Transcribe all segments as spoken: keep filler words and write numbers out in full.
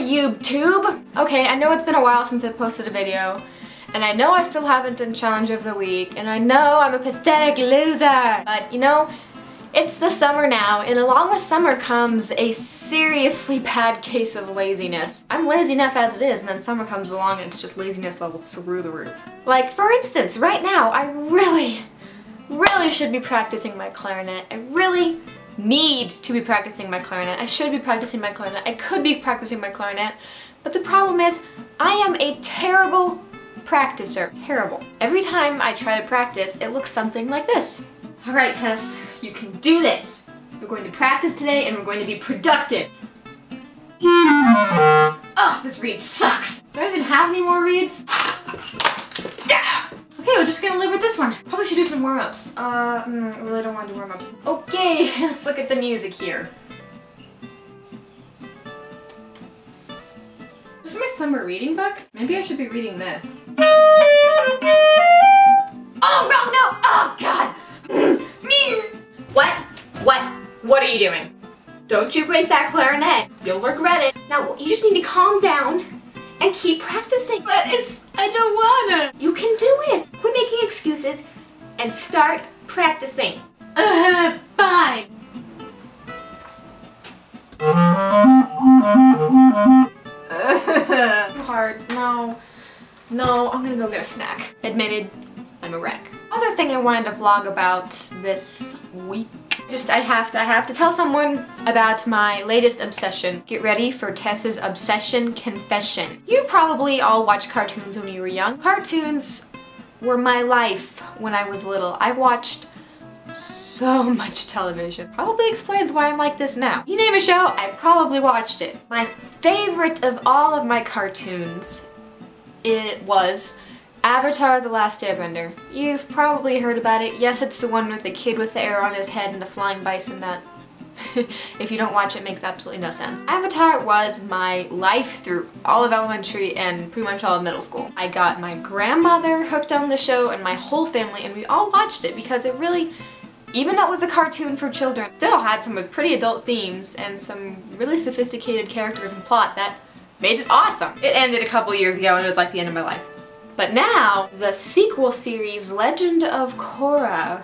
YouTube. Okay, I know it's been a while since I posted a video, and I know I still haven't done Challenge of the Week, and I know I'm a pathetic loser, but you know, it's the summer now, and along with summer comes a seriously bad case of laziness. I'm lazy enough as it is, and then summer comes along and it's just laziness level through the roof. Like, for instance, right now, I really, really should be practicing my clarinet. I really need to be practicing my clarinet. I should be practicing my clarinet. I could be practicing my clarinet. But the problem is, I am a terrible practicer. Terrible. Every time I try to practice, it looks something like this. Alright, Tess, you can do this. We're going to practice today and we're going to be productive. Ugh, this reed sucks. Do I even have any more reeds? Okay, we're just gonna live with this one. Probably should do some warm-ups. Uh, mm, I really don't want to do warm-ups. Okay, let's look at the music here. This is my summer reading book. Maybe I should be reading this. Oh, no, no! Oh, God! What? What? What are you doing? Don't you break that clarinet. You'll regret it. Now, you just need to calm down and keep practicing. But it's... I don't wanna. You can do it. Quit making excuses and start practicing. Uh, fine. Too hard. No. No, I'm gonna go get a snack. Admitted, I'm a wreck. Other thing I wanted to vlog about this week. Just I have to I have to tell someone about my latest obsession. Get ready for Tess's obsession confession. You probably all watched cartoons when you were young. Cartoons were my life when I was little. I watched so much television. Probably explains why I'm like this now. You name a show, I probably watched it. My favorite of all of my cartoons, it was Avatar: The Last Airbender. You've probably heard about it. Yes, it's the one with the kid with the arrow on his head and the flying bison that, if you don't watch it, makes absolutely no sense. Avatar was my life through all of elementary and pretty much all of middle school. I got my grandmother hooked on the show and my whole family, and we all watched it because it really, even though it was a cartoon for children, still had some pretty adult themes and some really sophisticated characters and plot that made it awesome. It ended a couple years ago and it was like the end of my life. But now, the sequel series, Legend of Korra,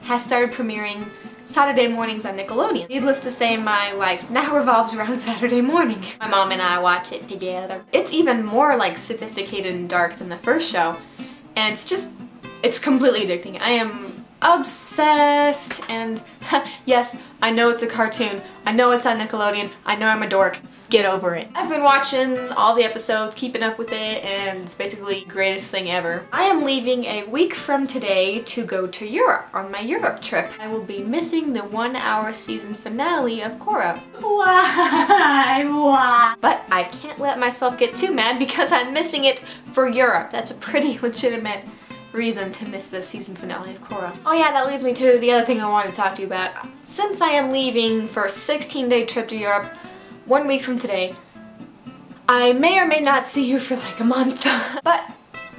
has started premiering Saturday mornings on Nickelodeon. Needless to say, my life now revolves around Saturday morning. My mom and I watch it together. It's even more like sophisticated and dark than the first show, and it's just, it's completely addicting. I am obsessed, and yes, I know it's a cartoon, I know it's on Nickelodeon, I know I'm a dork. Get over it. I've been watching all the episodes, keeping up with it, and it's basically the greatest thing ever. I am leaving a week from today to go to Europe on my Europe trip. I will be missing the one hour season finale of Korra. Why? Why? But I can't let myself get too mad because I'm missing it for Europe. That's a pretty legitimate reason to miss the season finale of Korra. Oh yeah, that leads me to the other thing I wanted to talk to you about. Since I am leaving for a sixteen day trip to Europe, one week from today, I may or may not see you for like a month, but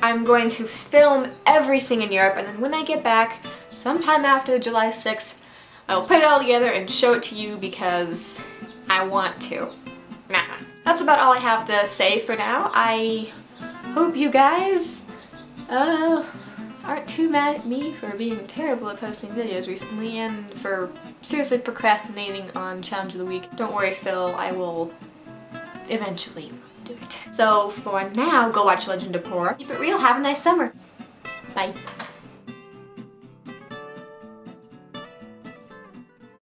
I'm going to film everything in Europe, and then when I get back, sometime after July sixth, I'll put it all together and show it to you because I want to. Nah. That's about all I have to say for now. I hope you guys uh, aren't too mad at me for being terrible at posting videos recently and for seriously procrastinating on Challenge of the Week. Don't worry, Phil, I will eventually do it. So for now, go watch Legend of Korra. Keep it real, have a nice summer. Bye.